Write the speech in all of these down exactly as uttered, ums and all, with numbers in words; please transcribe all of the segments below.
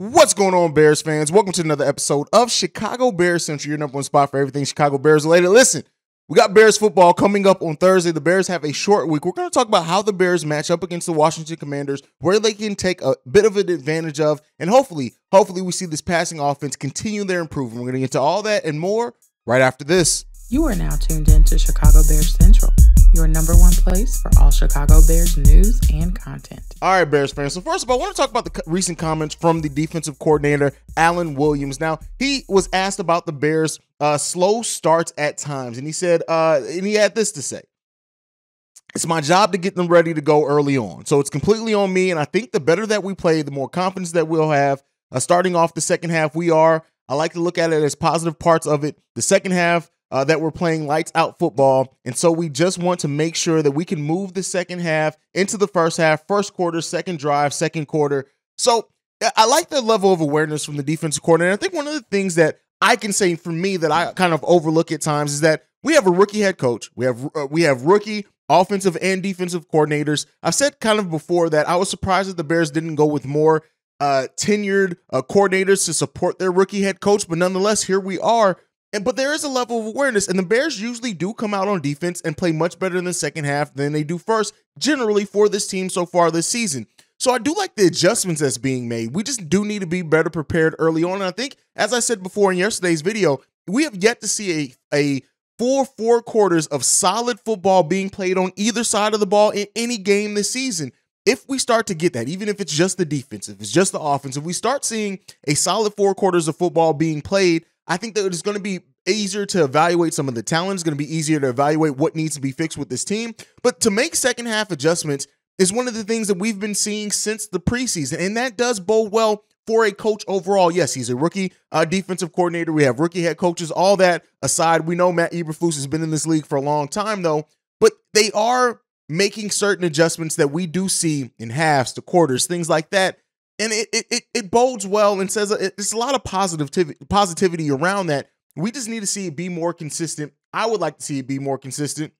What's going on, Bears fans? Welcome to another episode of Chicago Bears Central, your number one spot for everything Chicago Bears related. Listen, we got Bears football coming up on Thursday. The Bears have a short week. We're going to talk about how the Bears match up against the Washington Commanders, where they can take a bit of an advantage of, and hopefully, hopefully we see this passing offense continue their improvement. We're going to get to all that and more right after this. You are now tuned in to Chicago Bears Central, your number one place for all Chicago Bears news and content. All right, Bears fans. So first of all, I want to talk about the recent comments from the defensive coordinator, Alan Williams. Now, he was asked about the Bears' uh, slow starts at times, and he said, uh, and he had this to say. It's my job to get them ready to go early on. So it's completely on me, and I think the better that we play, the more confidence that we'll have. Uh, starting off the second half, we are. I like to look at it as positive parts of it. The second half, Uh, that we're playing lights out football. And so we just want to make sure that we can move the second half into the first half, first quarter, second drive, second quarter. So I like the level of awareness from the defensive coordinator. I think one of the things that I can say for me that I kind of overlook at times is that we have a rookie head coach. We have, uh, we have rookie offensive and defensive coordinators. I've said kind of before that I was surprised that the Bears didn't go with more uh, tenured uh, coordinators to support their rookie head coach. But nonetheless, here we are. And, but there is a level of awareness, and the Bears usually do come out on defense and play much better in the second half than they do first, generally for this team so far this season. So I do like the adjustments that's being made. We just do need to be better prepared early on. And I think, as I said before in yesterday's video, we have yet to see a, a full four quarters of solid football being played on either side of the ball in any game this season. If we start to get that, even if it's just the defense, if it's just the offense, if we start seeing a solid four quarters of football being played, I think that it's going to be easier to evaluate some of the talent. It's going to be easier to evaluate what needs to be fixed with this team. But to make second half adjustments is one of the things that we've been seeing since the preseason, and that does bode well for a coach overall. Yes, he's a rookie uh, defensive coordinator. We have rookie head coaches. All that aside, we know Matt Eberflus has been in this league for a long time, though. But they are making certain adjustments that we do see in halves, to quarters, things like that. And it, it it bodes well and says it's a lot of positivity positivity around that. We just need to see it be more consistent. I would like to see it be more consistent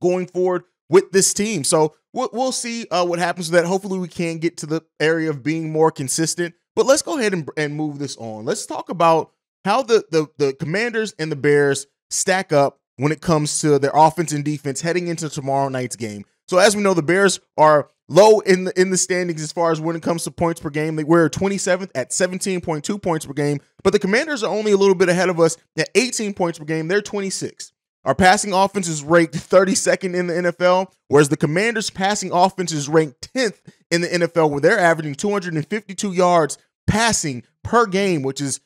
going forward with this team. So we'll, we'll see uh, what happens with that. Hopefully we can get to the area of being more consistent. But let's go ahead and, and move this on. Let's talk about how the, the, the Commanders and the Bears stack up when it comes to their offense and defense heading into tomorrow night's game. So as we know, the Bears are low in the in the standings as far as when it comes to points per game. They were twenty-seventh at seventeen point two points per game, but the Commanders are only a little bit ahead of us at eighteen points per game. They're twenty-sixth. Our passing offense is ranked thirty-second in the N F L, whereas the Commanders' passing offense is ranked tenth in the N F L, where they're averaging two hundred fifty-two yards passing per game, which is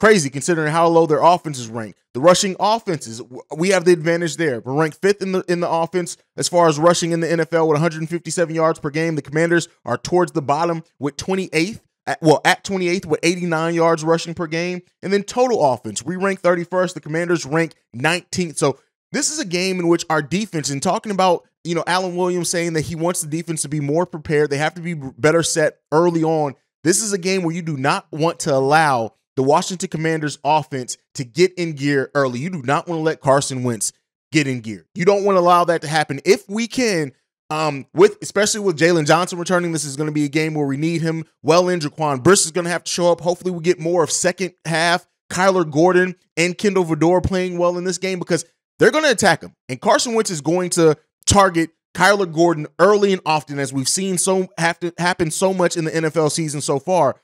crazy considering how low their offense is ranked. The rushing offenses, we have the advantage there. We're ranked fifth in the in the offense as far as rushing in the N F L with one hundred fifty-seven yards per game. The Commanders are towards the bottom with twenty-eighth, at, well, at twenty-eighth with eighty-nine yards rushing per game. And then total offense, we rank thirty-first. The Commanders rank nineteenth. So this is a game in which our defense, and talking about, you know, Alan Williams saying that he wants the defense to be more prepared, they have to be better set early on. This is a game where you do not want to allow the Washington Commanders offense to get in gear early. You do not want to let Carson Wentz get in gear. You don't want to allow that to happen. If we can, um, with especially with Jalen Johnson returning, this is going to be a game where we need him well in. Jaquan Brisker is going to have to show up. Hopefully we get more of second half Kyler Gordon and Kendall Vador playing well in this game, because they're going to attack him. And Carson Wentz is going to target Kyler Gordon early and often, as we've seen so have to happen so much in the N F L season so far.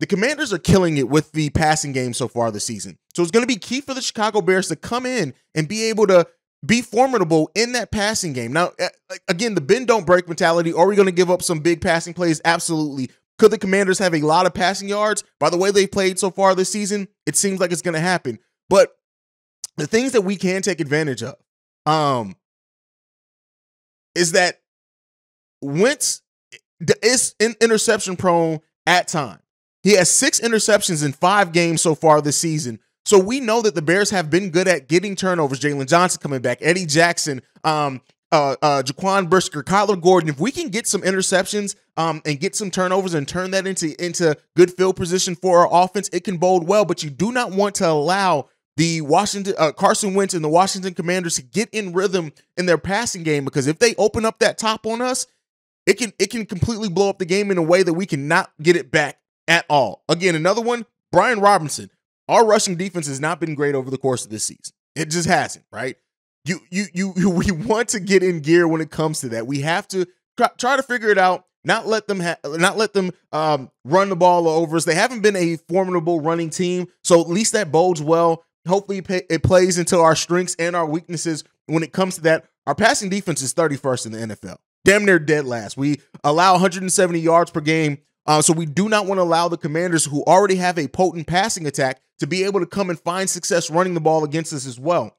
The Commanders are killing it with the passing game so far this season. So it's going to be key for the Chicago Bears to come in and be able to be formidable in that passing game. Now, again, the bend don't break mentality. Are we going to give up some big passing plays? Absolutely. Could the Commanders have a lot of passing yards? By the way they played so far this season, it seems like it's going to happen. But the things that we can take advantage of um, is that Wentz is interception prone at times. He has six interceptions in five games so far this season. So we know that the Bears have been good at getting turnovers. Jalen Johnson coming back, Eddie Jackson, um, uh, uh, Jaquan Brisker, Kyler Gordon. If we can get some interceptions um, and get some turnovers and turn that into, into good field position for our offense, it can bode well. But you do not want to allow the Washington uh, Carson Wentz and the Washington Commanders to get in rhythm in their passing game, because if they open up that top on us, it can, it can completely blow up the game in a way that we cannot get it back at all. Again, another one, Brian Robinson. Our rushing defense has not been great over the course of this season. It just hasn't, right? You, you, you, you we want to get in gear when it comes to that. We have to try, try to figure it out. Not let them, ha not let them um, run the ball over us. They haven't been a formidable running team, so at least that bodes well. Hopefully, it plays into our strengths and our weaknesses when it comes to that. Our passing defense is thirty-first in the N F L, damn near dead last. We allow one hundred seventy yards per game, uh, so we do not want to allow the Commanders, who already have a potent passing attack, to be able to come and find success running the ball against us as well.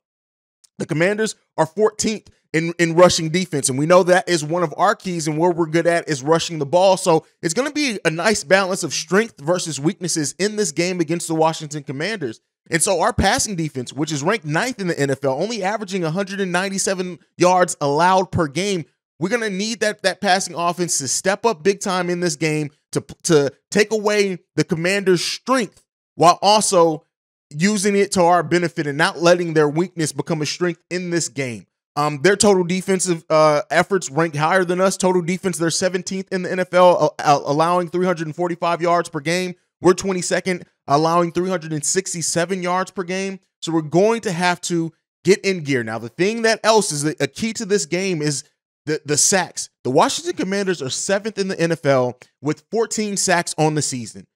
The Commanders are fourteenth in, in rushing defense, and we know that is one of our keys, and where we're good at is rushing the ball. So it's going to be a nice balance of strength versus weaknesses in this game against the Washington Commanders. And so our passing defense, which is ranked ninth in the N F L, only averaging one hundred ninety-seven yards allowed per game, we're going to need that, that passing offense to step up big time in this game to, to take away the Commanders' strength while also using it to our benefit and not letting their weakness become a strength in this game. Um, their total defensive uh, efforts rank higher than us. Total defense, they're seventeenth in the N F L, uh, allowing three hundred forty-five yards per game. We're twenty-second, allowing three hundred sixty-seven yards per game. So we're going to have to get in gear. Now, the thing that else is a key to this game is the, the sacks. The Washington Commanders are seventh in the N F L with fourteen sacks on the season.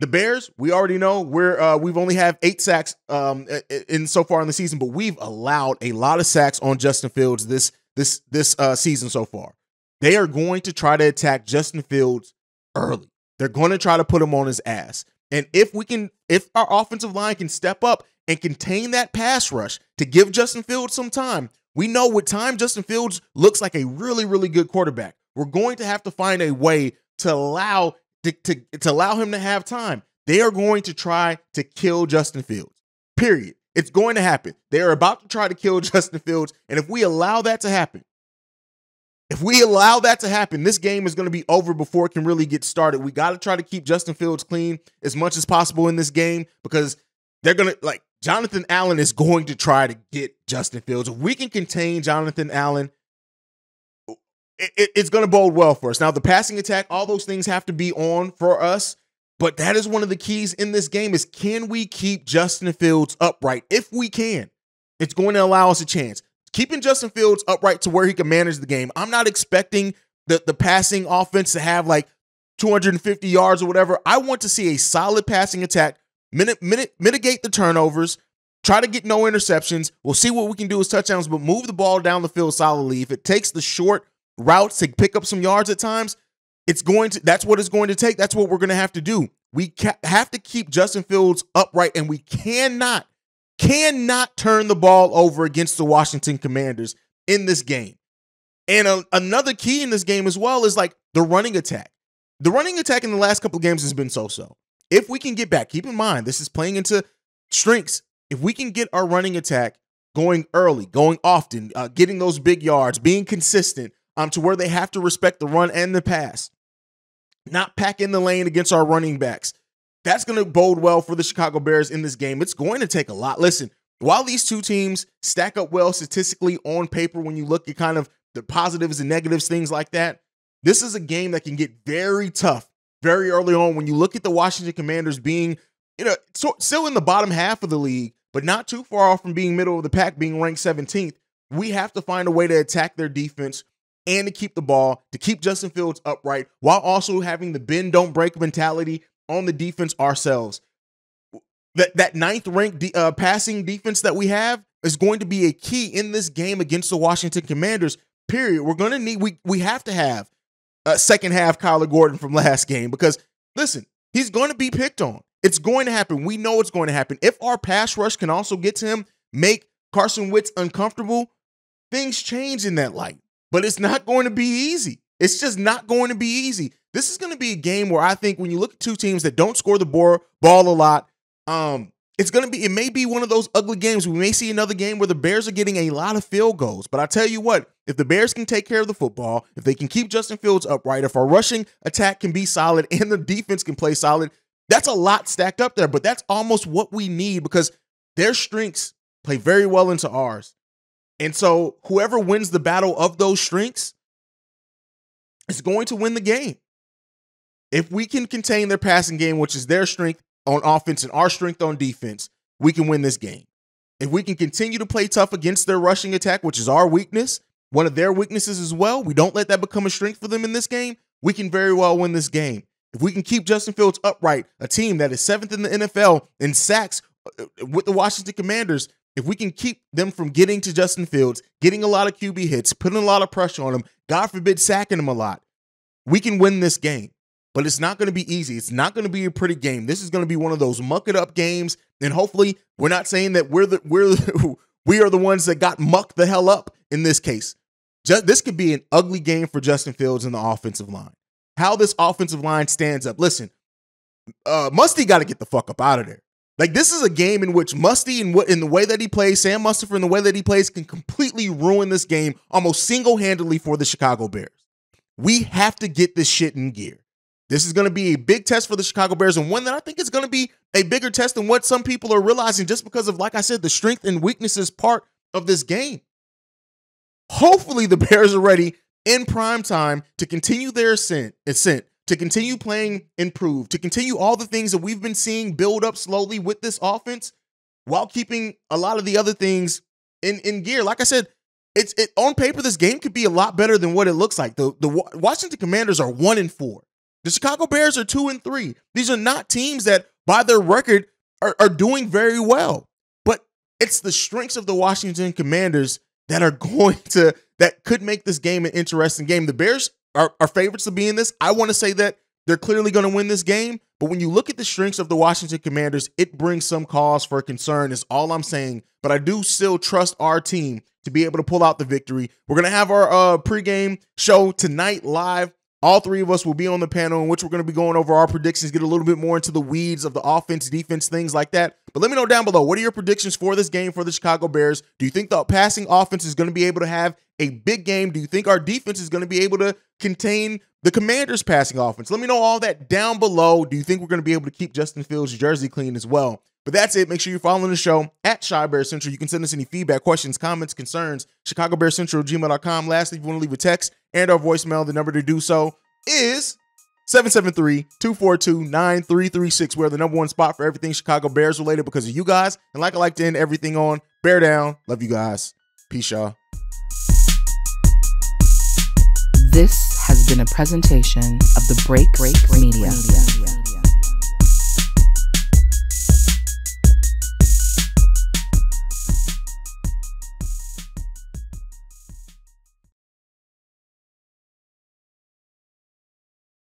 The Bears, we already know, we're, uh, we've only have eight sacks um, in so far in the season, but we've allowed a lot of sacks on Justin Fields this, this, this uh, season so far. They are going to try to attack Justin Fields early. They're going to try to put him on his ass. And if we can, if our offensive line can step up and contain that pass rush to give Justin Fields some time, we know with time Justin Fields looks like a really, really good quarterback. We're going to have to find a way to allow to, to, to allow him to have time. They are going to try to kill Justin Fields, period. It's going to happen. They are about to try to kill Justin Fields. And if we allow that to happen, If we allow that to happen, this game is going to be over before it can really get started. We got to try to keep Justin Fields clean as much as possible in this game because they're going to, like, Jonathan Allen is going to try to get Justin Fields. If we can contain Jonathan Allen, it, it, it's going to bode well for us. Now, the passing attack, all those things have to be on for us, but that is one of the keys in this game is can we keep Justin Fields upright? If we can, it's going to allow us a chance. Keeping Justin Fields upright to where he can manage the game. I'm not expecting the, the passing offense to have like two hundred fifty yards or whatever. I want to see a solid passing attack, minute, minute, mitigate the turnovers, try to get no interceptions. We'll see what we can do as touchdowns, but move the ball down the field solidly. If it takes the short routes to pick up some yards at times, it's going to, that's what it's going to take. That's what we're going to have to do. We have to keep Justin Fields upright, and we cannot Cannot turn the ball over against the Washington Commanders in this game. And a, another key in this game as well is like the running attack. The running attack in the last couple of games has been so-so. If we can get back, keep in mind, this is playing into strengths. If we can get our running attack going early, going often, uh, getting those big yards, being consistent um, to where they have to respect the run and the pass, not pack in the lane against our running backs, that's going to bode well for the Chicago Bears in this game. It's going to take a lot. Listen, while these two teams stack up well statistically on paper, when you look at kind of the positives and negatives, things like that, this is a game that can get very tough very early on. When you look at the Washington Commanders being, you know, so, still in the bottom half of the league, but not too far off from being middle of the pack, being ranked seventeenth, we have to find a way to attack their defense and to keep the ball, to keep Justin Fields upright, while also having the bend don't break mentality on the defense ourselves. That, that ninth ranked de uh, passing defense that we have is going to be a key in this game against the Washington Commanders, period. We're going to need, we, we have to have a second half Kyler Gordon from last game because, listen, he's going to be picked on. It's going to happen. We know it's going to happen. If our pass rush can also get to him, make Carson Wentz uncomfortable, things change in that light. But it's not going to be easy. It's just not going to be easy. This is going to be a game where I think when you look at two teams that don't score the ball a lot, um, it's going to be, it may be one of those ugly games. We may see another game where the Bears are getting a lot of field goals. But I tell you what, if the Bears can take care of the football, if they can keep Justin Fields upright, if our rushing attack can be solid and the defense can play solid, that's a lot stacked up there. But that's almost what we need because their strengths play very well into ours. And so whoever wins the battle of those strengths, it's going to win the game. If we can contain their passing game, which is their strength on offense and our strength on defense, we can win this game. If we can continue to play tough against their rushing attack, which is our weakness, one of their weaknesses as well, we don't let that become a strength for them in this game, we can very well win this game. If we can keep Justin Fields upright, a team that is seventh in the N F L in sacks with the Washington Commanders, if we can keep them from getting to Justin Fields, getting a lot of Q B hits, putting a lot of pressure on him, God forbid sacking him a lot, we can win this game. But it's not going to be easy. It's not going to be a pretty game. This is going to be one of those muck it up games. And hopefully, we're not saying that we're the we're the, we are the ones that got mucked the hell up in this case. Just, this could be an ugly game for Justin Fields and the offensive line. How this offensive line stands up. Listen, uh, Musty got to get the fuck up out of there. Like, this is a game in which Musty and what in the way that he plays, Sam Mustipher in the way that he plays, can completely ruin this game almost single-handedly for the Chicago Bears. We have to get this shit in gear. This is going to be a big test for the Chicago Bears, and one that I think is going to be a bigger test than what some people are realizing just because of, like I said, the strength and weaknesses part of this game. Hopefully the Bears are ready in prime time to continue their ascent, ascent, to continue playing improved, to continue all the things that we've been seeing build up slowly with this offense while keeping a lot of the other things in, in gear. Like I said, it's it, on paper, this game could be a lot better than what it looks like. The, the Washington Commanders are one and four. The Chicago Bears are two and three. These are not teams that, by their record, are, are doing very well. But it's the strengths of the Washington Commanders that are going to that could make this game an interesting game. The Bears are, are favorites to be in this. I want to say that they're clearly going to win this game. But when you look at the strengths of the Washington Commanders, it brings some cause for concern. Is all I'm saying. But I do still trust our team to be able to pull out the victory. We're gonna have our uh, pregame show tonight live. All three of us will be on the panel in which we're going to be going over our predictions, get a little bit more into the weeds of the offense, defense, things like that. But let me know down below, what are your predictions for this game for the Chicago Bears? Do you think the passing offense is going to be able to have a big game? Do you think our defense is going to be able to contain the Commanders' passing offense? Let me know all that down below. Do you think we're going to be able to keep Justin Fields' jersey clean as well? But that's it. Make sure you're following the show at Chi Bear Central. You can send us any feedback, questions, comments, concerns, Chicago Bears Central at gmail dot com. Lastly, if you want to leave a text and our voicemail, the number to do so is seven seven three, two four two, nine three three six. We're the number one spot for everything Chicago Bears related because of you guys. And like I like to end everything on, bear down. Love you guys. Peace, y'all. This has been a presentation of the Break Break Media.